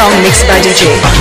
song mixed by DJ.